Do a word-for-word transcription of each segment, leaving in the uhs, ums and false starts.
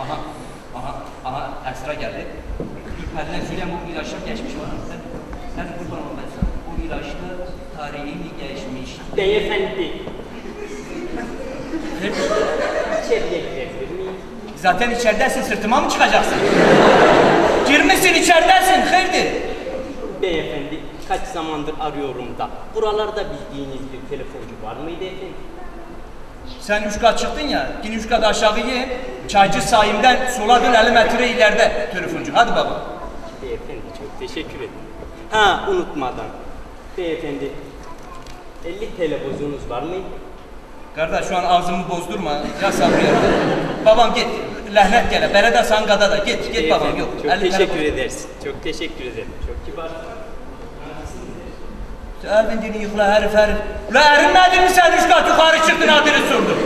Aha, aha, aha, ekstra geldi. Türkmenler söyleyen bu ilaçlar geçmiş var mı? Sen, sen kurban olmazsın. Bu ilaçlı tarihini geçmiş. Beyefendi. İçeriye girebilir miyim? Zaten içeridesin, sırtıma mı çıkacaksın? Girmişsin, içeridesin, hayırdır? Beyefendi, kaç zamandır arıyorum da, buralarda bildiğiniz bir telefoncu var mıydı efendim? Sen üç kat çıktın ya, yine üç kat aşağı in, çaycı sayımdan sola dön elli metre ileride telefoncu. Hadi baba. Beyefendi, çok teşekkür ederim. Ha, unutmadan. Beyefendi, elli televozunuz var mıydı? Kardeş, şu an ağzımı bozdurma, ya sabrıyorum. Babam git, lehnet gele, berede sangada da, git, git babam, yok. Çok teşekkür edersin, çok teşekkür ederim, çok kibar. Ervin dini yıkla herif herif. Ulan erinmedin mi sen üç kat yukarı çıktın adını sordun?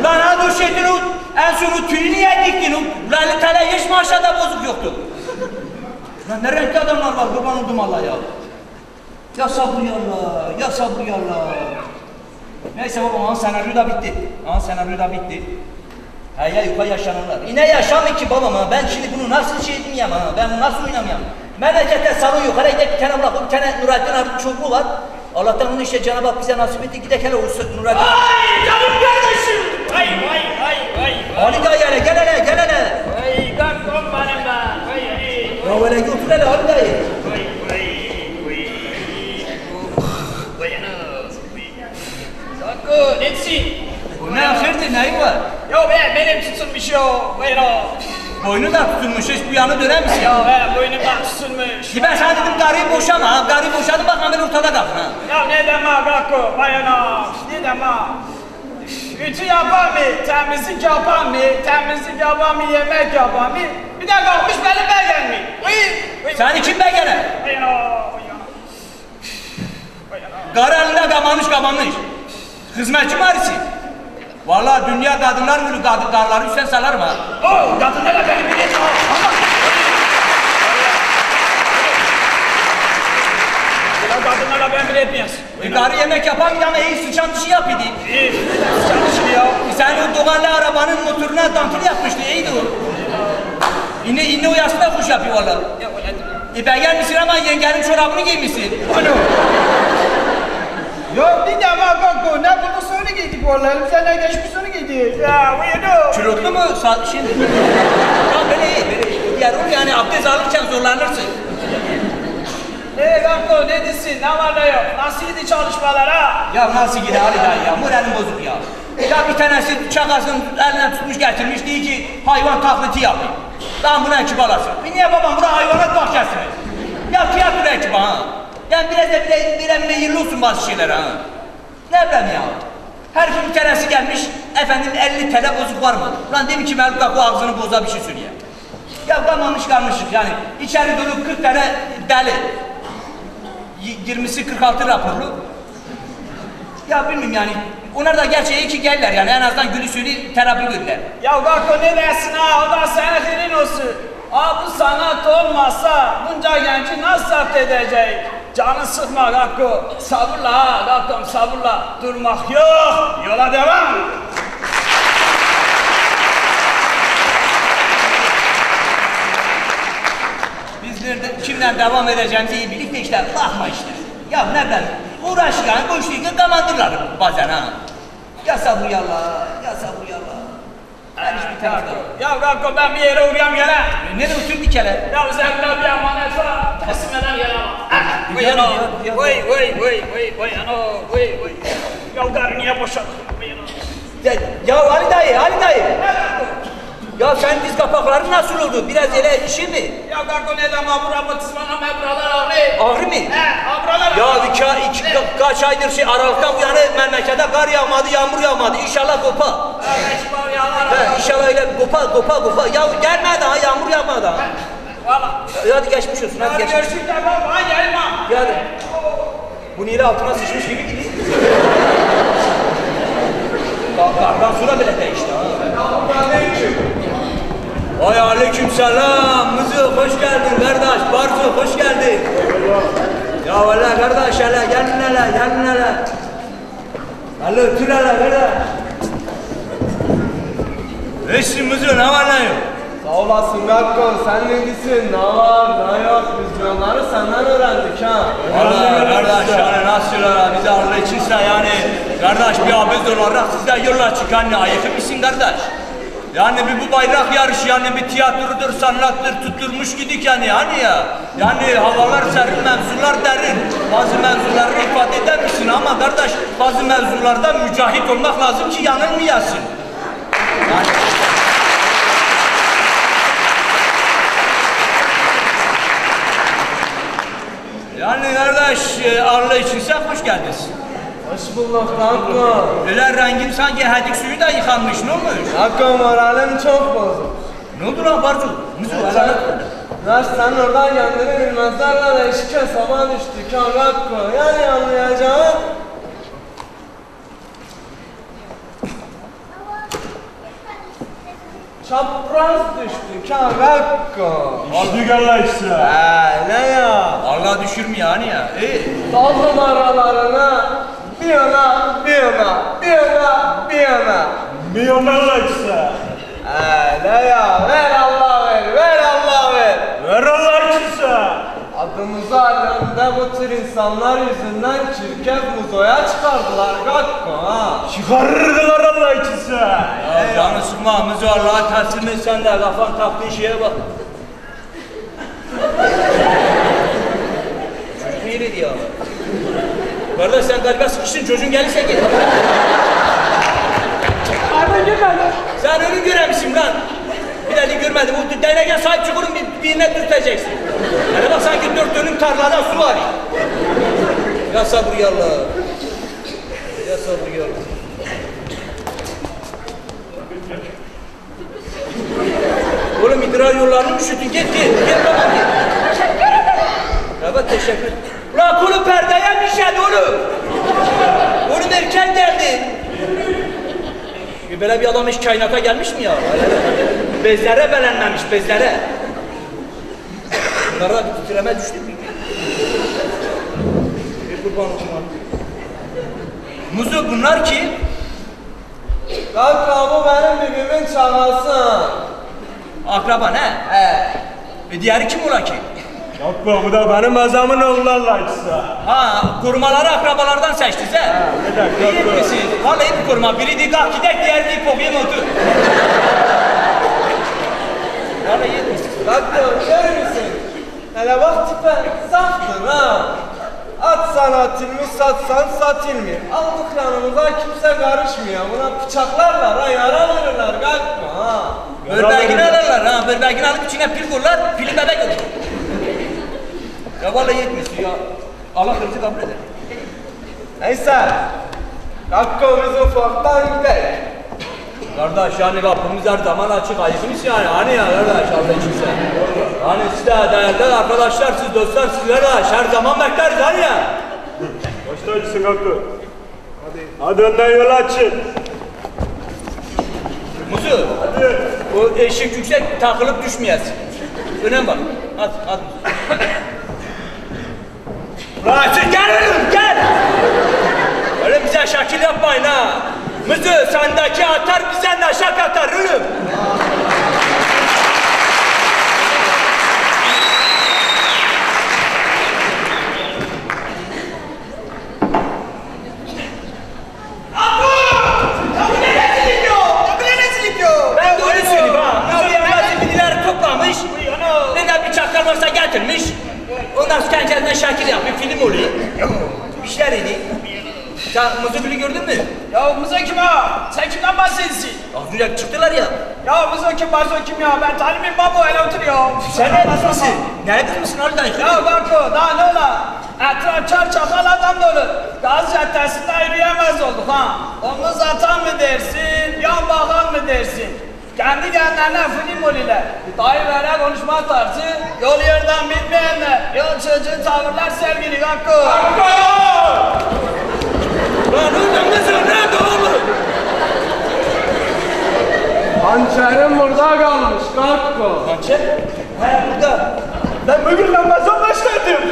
Ulan adı o şeydin o, en son o tüyü niye diktin o? Ulan tele hiç mi aşağıda bozuk yoktu? Ulan ne renkli adamlar var, kurban oldum Allah ya. Ya sabır yallah, ya sabır yallah. Neyse babam, an senaryo da bitti. An senaryo da bitti. Haya yuka yaşananlar. İne yaşandı ki babam ha, ben şimdi bunu nasıl şey edeyim ha, ben bunu nasıl oynamayam? Memlekette salon yok, hele gidip bir tane bırak, bir tane Nurettin abi çubuğu var. Allah'tan onun işte Cenab-ı Hak bize nasip etti, gidip hele Nurettin abi. Ay canım kardeşim! Ay ay ay ay! Ali dayı hele, gel hele, gel hele! Ay kankam benim be! Ay ay! Ya öyle götür hele Ali dayı! Ay ay ay! Dayanız! Sanko, netsin? Ne akırdı, neyin var? Yo be, benim tutulmuş yo, bayram! Boynu da tutulmuş, hiç bu yana döner misin? Ya he, boynum da tutulmuş. Ki ben sana dedim karıyı boşama ha, karıyı boşadım bak hemen ortada kal ha. Ya ne deme Gakko, bayana, ne deme. Ütü yapar mı, temizlik yapar mı, temizlik yapar mı, yemek yapar mı? Bir de kalkmış beni beğen mi? Seni kim beğener? Bayana, bayana. Karı eline kapanmış kapanmış. Hizmetçi mi arısı? Vallahi dünya kadınlar günü kadınları üstten salarım ha. Oo, kadınlara benim bir et. Ama kadınlara ben bile etmeyiz. E karı yemek yapan ama iyi sıçan dişi yap idi. İyi, sıçan dişi ya. Sen o dolarla arabanın motoruna damtır yapmıştı, iyiydi o. İnne, inne o yastığa kuş yapıyor vallahi. E ben gelmişsin ama yengenin çorabını giymişsin. Alo. Yok bir defa bak o, ne bunu sonra giydik vallahi, sen ne geçmiş sonra giydik. Ya uyudum. Çürüklü mü? Sa şimdi. Tamam böyle iyi, böyle iyi. Diğer o yani abdest alırken zorlanırsın. Eee Gakko ne desin, ne var ne yok, nasıl gidi çalışmalar ha? Ya nasıl gidi Ali dayı ya, moralim bozuk ya. Ya bir tanesi çakasının elinden tutmuş getirmiş, diye ki hayvan taklidi yapayım. Lan buna ekip alasın. Niye babam, bura hayvanat bahçesi mi? Ya tiyatro ekibi ha. Yani biraz da bile, bile meyilli olsun bazı şeyler ha. Ne bileyim ya. Herifin bir tanesi gelmiş, efendim elli tele bozuk var mı? Lan demin ki Meluk'a bu ağzını boza bir şey söylüyor. Ya damamış kalmışık yani. İçeri dönüp kırk tane deli. yirmisi kırk altı raporlu. Ya bilmiyorum yani. Onlar da gerçi iyi ki gelirler yani. En azından gülü sülü terapi görürler. Ya bak o ne dersin ha? O da sana derin olsun. Aa bu sanat olmazsa bunca genci nasıl zapt edecek? Canı sıkma Gakko, sabırla ha Gakko'm, sabırla, durmak yok, yola devam! Biz nerede, kimden devam edeceğimizi iyi birlikte işte, bakma işte. Ya ne ben, uğraş yani, bu işliği kamandırlar bazen ha. Ya sabır yallah, ya sabır yallah. Ben hiçbir tarafta yok. Ya Gakko ben bir yere uğrayam gene. Nerede uçur bir kere? Ya üzerinde bir emanet var, teslim eden gelemem. Vay ana, vay vay vay vay vay ana, vay vay. Ya karı niye boşaltın? Ya, ya Ali dayı, Ali dayı. Ya sen diz kapakların nasıl oldu? Biraz ele işi mi? Ya Gakko ne deme, buramızmanam buralar ağrı. Ağrı mı? He, buralar ağrı. Ya bir ka, iki, kaç aydır şey, Aralık'tan bu yana memlekete kar yağmadı, yağmur yağmadı. İnşallah kopa. He, inşallah öyle kopa, kopa, kopa. Ya gelme daha, yağmur yağmadı daha. Valla. Hadi geçmiş olsun, hadi geçmiş. Görüşürüz de baba, gelme. Geldim. Bu nile altına sıçmış gibi gidiyor. Kardan sonra bile değişti ha. Ay aleyküm selam. Mızık hoş geldin kardeş. Barzo hoş geldin. Ya hele kardeş hele, gelin hele, gelin hele. Hele ötür hele kardeş. Eşimizin ne var ne yok? Sağ olasın Gakko, sen ne diyorsun? Ne var ne yok? Biz onları senden öğrendik ha. Vallahi kardeş yani nasıl yollara bizi Allah içinse yani. Kardeş bir abid olarak sizden yola çık anne. Ayıp mısın kardeş? Yani bir bu bayrak yarışı yani bir tiyatrodur, sanattır, tutturmuş gidik yani hani ya. Yani havalar serin, mevzular derin. Bazı mevzuları ifade eder misin ama kardeş bazı mevzularda mücahit olmak lazım ki yanılmayasın. Yani... yani kardeş Allah içinse hoş geldiniz. Hoş bulduk Kanko. Öyle rengim sanki hedik suyu da yıkanmış, ne olmuş? Kanko moralim çok bozuk. Ne oldu lan Bartu? Müzik var lan. Naş sen oradan kendini bilmezlerle de işe sabah düştük ha Kanko. Yani anlayacağım. Çapraz düştük ha Kanko. Düştük Allah işte. He ne ya? Allah düşürmüyor hani ya. İyi. Sal numaralarına. Bir yana, bir yana, bir yana, bir yana. Bir yana işte. Öyle ya, ver Allah ver, ver Allah ver. Ver Allah işte. Adımızı alemde bu tür insanlar yüzünden çirkef muzoya çıkardılar Gakko ha. Çıkarırdılar Allah işte. Ya danışma muzo Allah'a teslim et sen de kafan taktığın şeye bak. Çocuk neydi diyor? Kardeş sen galiba sıkıştın, çocuğun gelirse git. Pardon görmedim. Sen önü göremişsin lan. Bir de görmedim. O değneğe sahip çıkırın bir, birine dürteceksin. Hani bak sanki dört dönüm tarladan su var. Ya sabır ya Allah. Ya sabır ya Allah. Oğlum idrar yollarını mı üşüttün? Git git. Git baba git. Teşekkür ederim. Evet teşekkür. Ulan kulu perdeye düşerdi oğlum. Oğlum erken geldi. Böyle bir adam hiç kaynata gelmiş mi ya? Bezlere belenmemiş, bezlere. Bunlara bir titreme düştü mü? Bir kurban olsun. Muzu bunlar ki? Kanka bu benim bibimin çağası. Akraba ne? He. E diğeri kim ola ki? Yok bu da benim azamın oğullarla açsa. Ha, kurmaları akrabalardan seçtiniz he? Ha, bir dakika. İyi etmişsiniz. Vallahi bir kurma. Biri dikkat gidek, diğer dik popayım otur. Vallahi iyi etmişsiniz. Hatta görür müsün? Hele bak tipe saftır ha. Atsan atılmış, satsan satılmıyor. Aldıklarımıza kimse karışmıyor. Buna bıçaklarlar ha, yara verirler kalkma ha. Börbelgini alırlar ha, börbelgini alıp içine pil kurlar, pili bebek olur. Ya vallahi yetmişsin ya. Allah kırmızı kabul eder. Neyse. Gakko biz ufaktan gidelim. Kardeş yani kapımız her zaman açık. Ayıkmış yani. Hani ya kardeş Allah için sen. Hani siz de değerli arkadaşlar, siz dostlar, siz kardeş. Her zaman bekleriz hani ya. Başta acısın Gakko. Hadi. Hadi önden yola açın. Muzu. Hadi. O eşik yüksek takılıp düşmeyesin. Önem bak. Hadi hadi. Rahatçı gel oğlum gel! Öyle bize şakil yapmayın ha! Mızı sendeki atar bize naşak atar oğlum! Şakir yapıyor, film oluyor. Bir şeyler edeyim. Sen Mızogül'ü gördün mü? Ya Mızo kim ha? Sen kimden bahsediyorsun? Ya çıktılar ya. Ya Mızo kim, Mızo kim ya? Ben tanımıyım babo, hele oturuyor. Sen ne kızmısın? Nerede kızmısın oradan? Ya Barko, daha ne ola? Etraf çar çakal adam dolu. Gazze tersinden yürüyemez olduk ha. Omuz atan mı dersin, yan bakan mı dersin? Kendi kendilerine film oluyorlar. Dair veren konuşma tarzı, yol yerden bilmeyenler, yol çocuğun tavırlar sergili Gakko. Gakko! Lan oğlum kızım, nerede oğlum? Hançerim burada kalmış Gakko. Hançer? He burada. Ben bugün namazdan başladım.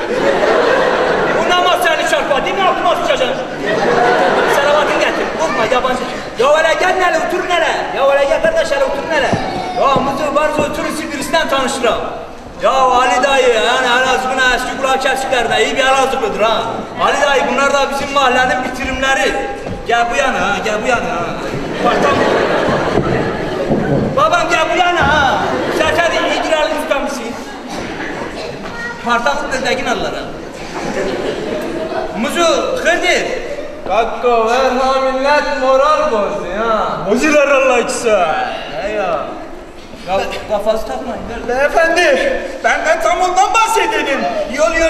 Bu namaz seni çarpar, değil mi? Aklıma sıçacağım. Selavatını getir, korkma yabancı. Ya öyle gel nereye, otur nereye? Ya öyle gel kardeş hele otur nereye? yani Elazığ'ın eski kulak kesiklerine iyi bir Elazığlıdır ha. Ali dayı bunlar da bizim mahallenin bitirimleri. Gel bu yana, gel bu yana. Partam. Babam gel bu yana ha. Sen hadi iyi girerli tutamışsın. Partam dedegin allara. Muzu, Hıdır. Kakko verma millet moral bozdu ya. Muziler Allah ikisi. Ne ya? Kafası takmayın. Beyefendi, benden tam ondan bahsedelim. Yol yol